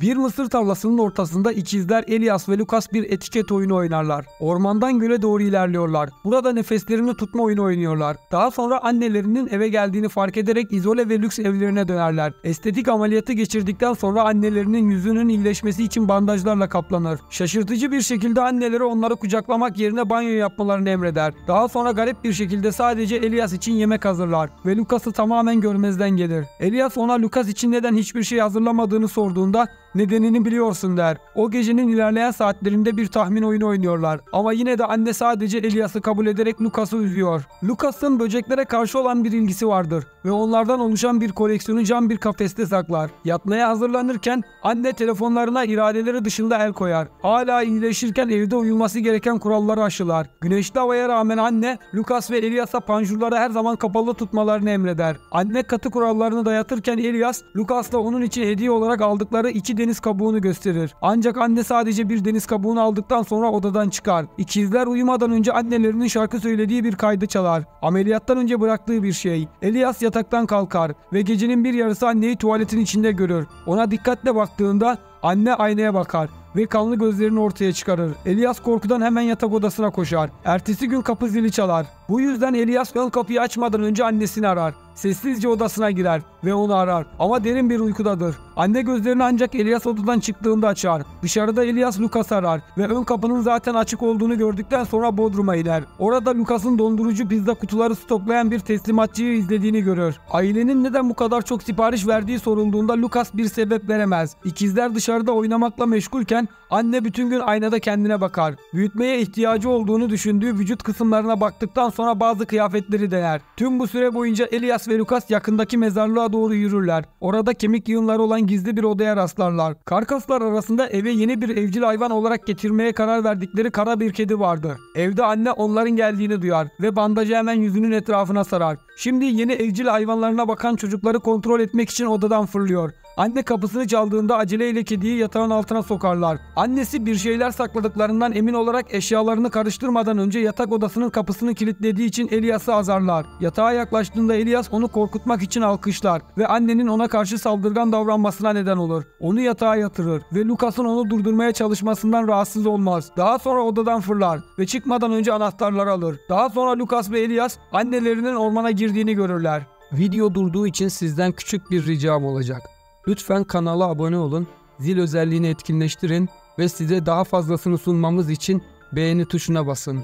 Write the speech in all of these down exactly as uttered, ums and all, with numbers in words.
Bir mısır tarlasının ortasında ikizler Elias ve Lucas bir etiket oyunu oynarlar. Ormandan göle doğru ilerliyorlar. Burada nefeslerini tutma oyunu oynuyorlar. Daha sonra annelerinin eve geldiğini fark ederek izole ve lüks evlerine dönerler. Estetik ameliyatı geçirdikten sonra annelerinin yüzünün iyileşmesi için bandajlarla kaplanır. Şaşırtıcı bir şekilde anneleri onları kucaklamak yerine banyo yapmalarını emreder. Daha sonra garip bir şekilde sadece Elias için yemek hazırlar ve Lucas'ı tamamen görmezden gelir. Elias ona Lucas için neden hiçbir şey hazırlamadığını sorduğunda nedenini biliyorsun der. O gecenin ilerleyen saatlerinde bir tahmin oyunu oynuyorlar. Ama yine de anne sadece Elias'ı kabul ederek Lucas'ı üzüyor. Lucas'ın böceklere karşı olan bir ilgisi vardır ve onlardan oluşan bir koleksiyonu cam bir kafeste saklar. Yatmaya hazırlanırken anne telefonlarına iradeleri dışında el koyar. Hala iyileşirken evde uyulması gereken kuralları aşılar. Güneşli havaya rağmen anne Lucas ve Elias'a panjurları her zaman kapalı tutmalarını emreder. Anne katı kurallarını dayatırken Elias, Lucas'la onun için hediye olarak aldıkları iki deniz kabuğunu gösterir. Ancak anne sadece bir deniz kabuğunu aldıktan sonra odadan çıkar. İkizler uyumadan önce annelerinin şarkı söylediği bir kaydı çalar. Ameliyattan önce bıraktığı bir şey. Elias yataktan kalkar ve gecenin bir yarısı anneyi tuvaletin içinde görür. Ona dikkatle baktığında anne aynaya bakar ve kanlı gözlerini ortaya çıkarır. Elias korkudan hemen yatak odasına koşar. Ertesi gün kapı zili çalar. Bu yüzden Elias ön kapıyı açmadan önce annesini arar. Sessizce odasına girer ve onu arar ama derin bir uykudadır. Anne gözlerini ancak Elias odadan çıktığında açar. Dışarıda Elias Lucas'ı arar ve ön kapının zaten açık olduğunu gördükten sonra bodruma iner. Orada Lucas'ın dondurucu pizza kutuları stoklayan bir teslimatçıyı izlediğini görür. Ailenin neden bu kadar çok sipariş verdiği sorulduğunda Lucas bir sebep veremez. İkizler dışarıda oynamakla meşgulken anne bütün gün aynada kendine bakar. Büyütmeye ihtiyacı olduğunu düşündüğü vücut kısımlarına baktıktan sonra bazı kıyafetleri dener. Tüm bu süre boyunca Elias ve Lucas yakındaki mezarlığa doğru yürürler. Orada kemik yığınları olan gizli bir odaya rastlarlar. Karkaslar arasında eve yeni bir evcil hayvan olarak getirmeye karar verdikleri kara bir kedi vardı. Evde anne onların geldiğini duyar ve bandajı hemen yüzünün etrafına sarar. Şimdi yeni evcil hayvanlarına bakan çocukları kontrol etmek için odadan fırlıyor. Anne kapısını çaldığında aceleyle kediyi yatağın altına sokarlar. Annesi bir şeyler sakladıklarından emin olarak eşyalarını karıştırmadan önce yatak odasının kapısını kilitlediği için Elias'ı azarlar. Yatağa yaklaştığında Elias onu korkutmak için alkışlar ve annenin ona karşı saldırgan davranmasına neden olur. Onu yatağa yatırır ve Lucas'ın onu durdurmaya çalışmasından rahatsız olmaz. Daha sonra odadan fırlar ve çıkmadan önce anahtarları alır. Daha sonra Lucas ve Elias annelerinin ormana girdiğini görürler. Video durduğu için sizden küçük bir ricam olacak. Lütfen kanala abone olun, zil özelliğini etkinleştirin ve size daha fazlasını sunmamız için beğeni tuşuna basın.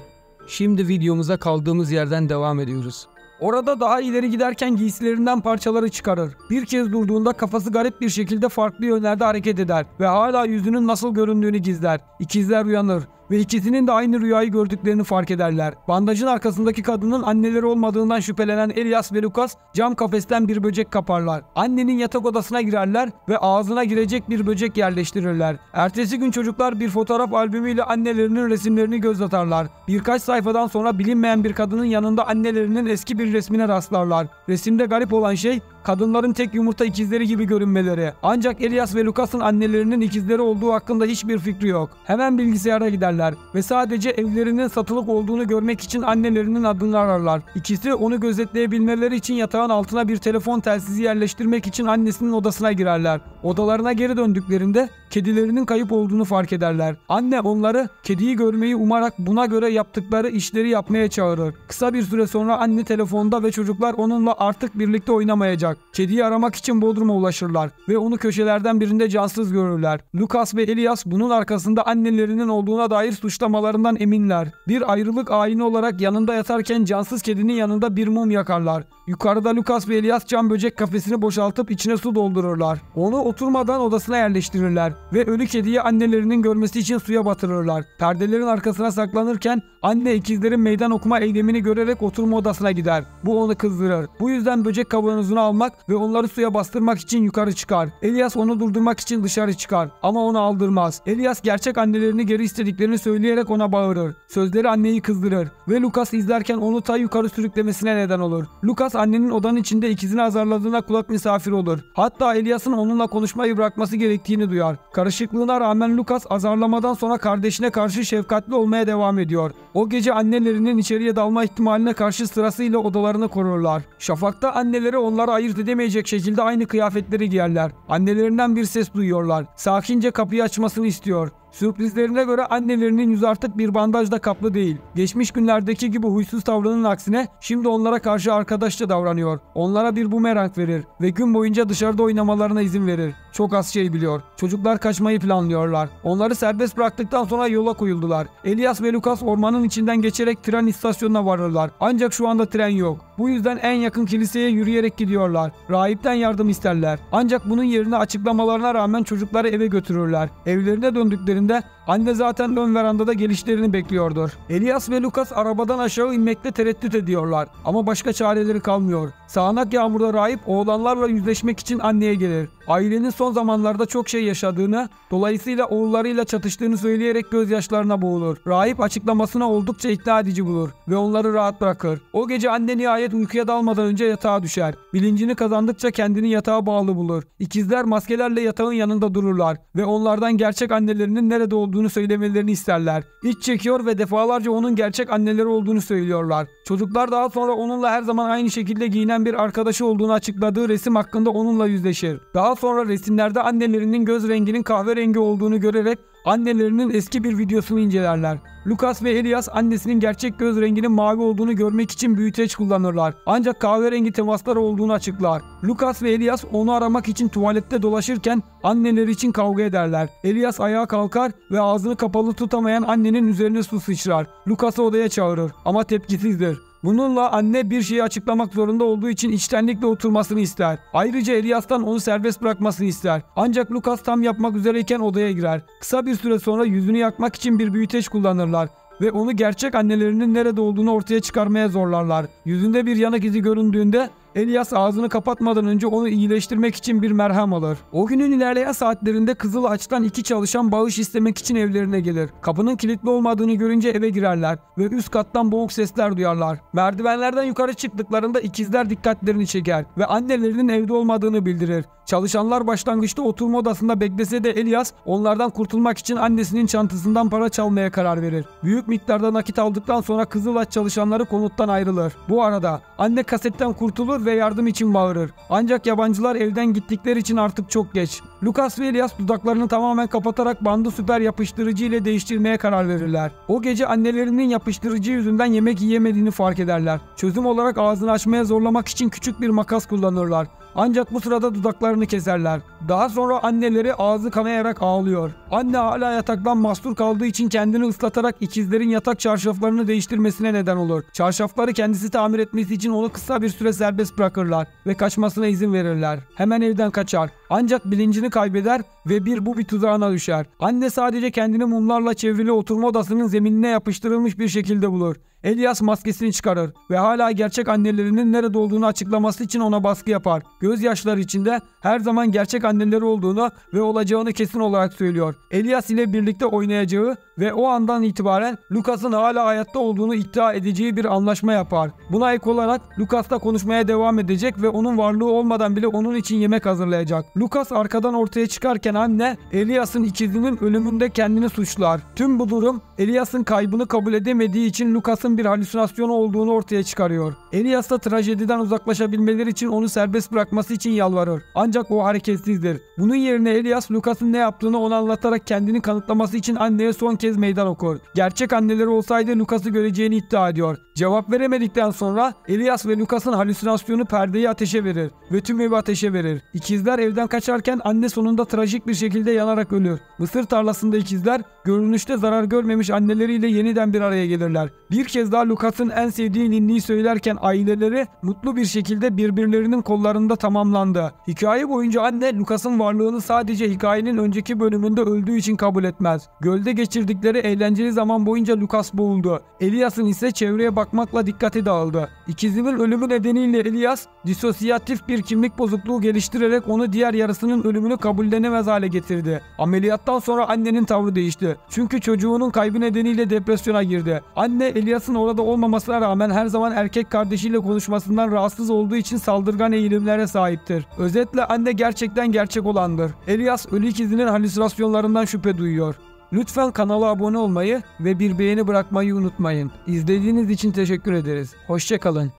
Şimdi videomuza kaldığımız yerden devam ediyoruz. Orada daha ileri giderken giysilerinden parçaları çıkarır. Bir kez durduğunda kafası garip bir şekilde farklı yönlerde hareket eder ve hala yüzünün nasıl göründüğünü gizler. İkizler uyanır ve ikisinin de aynı rüyayı gördüklerini fark ederler. Bandajın arkasındaki kadının anneleri olmadığından şüphelenen Elias ve Lucas cam kafesten bir böcek kaparlar. Annenin yatak odasına girerler ve ağzına girecek bir böcek yerleştirirler. Ertesi gün çocuklar bir fotoğraf albümüyle annelerinin resimlerini göz atarlar. Birkaç sayfadan sonra bilinmeyen bir kadının yanında annelerinin eski bir resmine rastlarlar. Resimde garip olan şey kadınların tek yumurta ikizleri gibi görünmeleri. Ancak Elias ve Lucas'ın annelerinin ikizleri olduğu hakkında hiçbir fikri yok. Hemen bilgisayara giderler ve sadece evlerinin satılık olduğunu görmek için annelerinin adını ararlar. İkisi onu gözetleyebilmeleri için yatağın altına bir telefon telsizi yerleştirmek için annesinin odasına girerler. Odalarına geri döndüklerinde kedilerinin kayıp olduğunu fark ederler. Anne onları kediyi görmeyi umarak buna göre yaptıkları işleri yapmaya çağırır. Kısa bir süre sonra anne telefonda ve çocuklar onunla artık birlikte oynamayacak. Kediyi aramak için bodruma ulaşırlar ve onu köşelerden birinde cansız görürler. Lucas ve Elias bunun arkasında annelerinin olduğuna dair suçlamalarından eminler. Bir ayrılık ayini olarak yanında yatarken cansız kedinin yanında bir mum yakarlar. Yukarıda Lucas ve Elias cam böcek kafesini boşaltıp içine su doldururlar. Onu oturmadan odasına yerleştirirler ve ölü kediyi annelerinin görmesi için suya batırırlar. Perdelerin arkasına saklanırken anne ikizlerin meydan okuma eylemini görerek oturma odasına gider. Bu onu kızdırır. Bu yüzden böcek kavanozunu almak ve onları suya bastırmak için yukarı çıkar. Elias onu durdurmak için dışarı çıkar ama onu aldırmaz. Elias gerçek annelerini geri istediklerini söyleyerek ona bağırır. Sözleri anneyi kızdırır ve Lucas izlerken onu ta yukarı sürüklemesine neden olur. Lucas annenin odanın içinde ikizini azarladığına kulak misafir olur. Hatta Elias'ın onunla konuşmayı bırakması gerektiğini duyar. Karışıklığına rağmen Lucas azarlamadan sonra kardeşine karşı şefkatli olmaya devam ediyor. O gece annelerinin içeriye dalma ihtimaline karşı sırasıyla odalarını korurlar. Şafakta anneleri onları ayırt ayırt edemeyecek şekilde aynı kıyafetleri giyerler. Annelerinden bir ses duyuyorlar. Sakince kapıyı açmasını istiyor. Sürprizlerine göre annelerinin yüzü artık bir bandajla kaplı değil. Geçmiş günlerdeki gibi huysuz tavrının aksine şimdi onlara karşı arkadaşça davranıyor. Onlara bir bumerang verir ve gün boyunca dışarıda oynamalarına izin verir. Çok az şey biliyor. Çocuklar kaçmayı planlıyorlar. Onları serbest bıraktıktan sonra yola koyuldular. Elias ve Lucas ormanın içinden geçerek tren istasyonuna varırlar. Ancak şu anda tren yok. Bu yüzden en yakın kiliseye yürüyerek gidiyorlar. Rahipten yardım isterler. Ancak bunun yerine açıklamalarına rağmen çocukları eve götürürler. Evlerine döndüklerinde anne zaten ön verandada gelişlerini bekliyordur. Elias ve Lucas arabadan aşağı inmekte tereddüt ediyorlar. Ama başka çareleri kalmıyor. Sağanak yağmurda rahip oğlanlarla yüzleşmek için anneye gelir. Ailenin son zamanlarda çok şey yaşadığını, dolayısıyla oğullarıyla çatıştığını söyleyerek gözyaşlarına boğulur. Rahip açıklamasına oldukça ikna edici bulur ve onları rahat bırakır. O gece anne nihayet uykuya dalmadan önce yatağa düşer. Bilincini kazandıkça kendini yatağa bağlı bulur. İkizler maskelerle yatağın yanında dururlar ve onlardan gerçek annelerinin nerede olduğunu söylemelerini isterler. İç çekiyor ve defalarca onun gerçek anneleri olduğunu söylüyorlar. Çocuklar daha sonra onunla her zaman aynı şekilde giyinen bir arkadaşı olduğunu açıkladığı resim hakkında onunla yüzleşir. Daha sonra resimlerde annelerinin göz renginin kahverengi olduğunu görerek annelerinin eski bir videosunu incelerler. Lucas ve Elias annesinin gerçek göz renginin mavi olduğunu görmek için büyüteç kullanırlar. Ancak kahverengi temaslar olduğunu açıklar. Lucas ve Elias onu aramak için tuvalette dolaşırken anneleri için kavga ederler. Elias ayağa kalkar ve ağzını kapalı tutamayan annenin üzerine su sıçrar. Lucas'ı odaya çağırır ama tepkisizdir. Bununla anne bir şeyi açıklamak zorunda olduğu için içtenlikle oturmasını ister. Ayrıca Elias'tan onu serbest bırakmasını ister. Ancak Lucas tam yapmak üzereyken odaya girer. Kısa bir süre sonra yüzünü yakmak için bir büyüteç kullanırlar ve onu gerçek annelerinin nerede olduğunu ortaya çıkarmaya zorlarlar. Yüzünde bir yanık izi göründüğünde Elias ağzını kapatmadan önce onu iyileştirmek için bir merhem alır. O günün ilerleyen saatlerinde Kızıl Ağaç'tan iki çalışan bağış istemek için evlerine gelir. Kapının kilitli olmadığını görünce eve girerler ve üst kattan boğuk sesler duyarlar. Merdivenlerden yukarı çıktıklarında ikizler dikkatlerini çeker ve annelerinin evde olmadığını bildirir. Çalışanlar başlangıçta oturma odasında beklese de Elias onlardan kurtulmak için annesinin çantasından para çalmaya karar verir. Büyük miktarda nakit aldıktan sonra Kızıl Ağaç çalışanları konuttan ayrılır. Bu arada anne kasetten kurtulur ve yardım için bağırır. Ancak yabancılar evden gittikleri için artık çok geç. Lucas ve Elias dudaklarını tamamen kapatarak bandı süper yapıştırıcı ile değiştirmeye karar verirler. O gece annelerinin yapıştırıcı yüzünden yemek yiyemediğini fark ederler. Çözüm olarak ağzını açmaya zorlamak için küçük bir makas kullanırlar. Ancak bu sırada dudaklarını keserler. Daha sonra anneleri ağzı kanayarak ağlıyor. Anne hala yataktan mahsur kaldığı için kendini ıslatarak ikizlerin yatak çarşaflarını değiştirmesine neden olur. Çarşafları kendisi tamir etmesi için onu kısa bir süre serbest bırakırlar ve kaçmasına izin verirler. Hemen evden kaçar. Ancak bilincini kaybeder ve bir bu bir tuzağına düşer. Anne sadece kendini mumlarla çevrili oturma odasının zeminine yapıştırılmış bir şekilde bulur. Elias maskesini çıkarır ve hala gerçek annelerinin nerede olduğunu açıklaması için ona baskı yapar. Gözyaşları içinde her zaman gerçek anneleri olduğunu ve olacağını kesin olarak söylüyor. Elias ile birlikte oynayacağı ve o andan itibaren Lucas'ın hala hayatta olduğunu iddia edeceği bir anlaşma yapar. Buna ek olarak Lucas'la konuşmaya devam edecek ve onun varlığı olmadan bile onun için yemek hazırlayacak. Lucas arkadan ortaya çıkarken anne Elias'ın ikizinin ölümünde kendini suçlar. Tüm bu durum Elias'ın kaybını kabul edemediği için Lucas'ın bir halüsinasyonu olduğunu ortaya çıkarıyor. Elias da trajediden uzaklaşabilmeleri için onu serbest bırakması için yalvarır. Ancak o hareketsizdir. Bunun yerine Elias Lucas'ın ne yaptığını ona anlatarak kendini kanıtlaması için anneye son kez meydan okur. Gerçek anneleri olsaydı Lucas'ı göreceğini iddia ediyor. Cevap veremedikten sonra Elias ve Lucas'ın halüsinasyonu perdeyi ateşe verir ve tüm evi ateşe verir. İkizler evden kaçarken anne sonunda trajik bir şekilde yanarak ölür. Mısır tarlasında ikizler görünüşte zarar görmemiş anneleriyle yeniden bir araya gelirler. Bir kez daha Lucas'ın en sevdiği ninniyi söylerken aileleri mutlu bir şekilde birbirlerinin kollarında tamamlandı. Hikaye boyunca anne Lucas'ın varlığını sadece hikayenin önceki bölümünde öldüğü için kabul etmez. Gölde geçirdikleri eğlenceli zaman boyunca Lucas boğuldu. Elias'ın ise çevreye bakmakla dikkati dağıldı. İkizinin ölümü nedeniyle Elias disosiyatif bir kimlik bozukluğu geliştirerek onu diğer yarısının ölümünü kabullenemez hale getirdi. Ameliyattan sonra annenin tavrı değişti. Çünkü çocuğunun kaybı nedeniyle depresyona girdi. Anne Elias'ın orada olmamasına rağmen her zaman erkek kardeşiyle konuşmasından rahatsız olduğu için saldırgan eğilimlere sahiptir. Özetle anne gerçekten gerçek olandır. Elias ölü ikizinin halüsinasyonlarından şüphe duyuyor. Lütfen kanala abone olmayı ve bir beğeni bırakmayı unutmayın. İzlediğiniz için teşekkür ederiz. Hoşça kalın.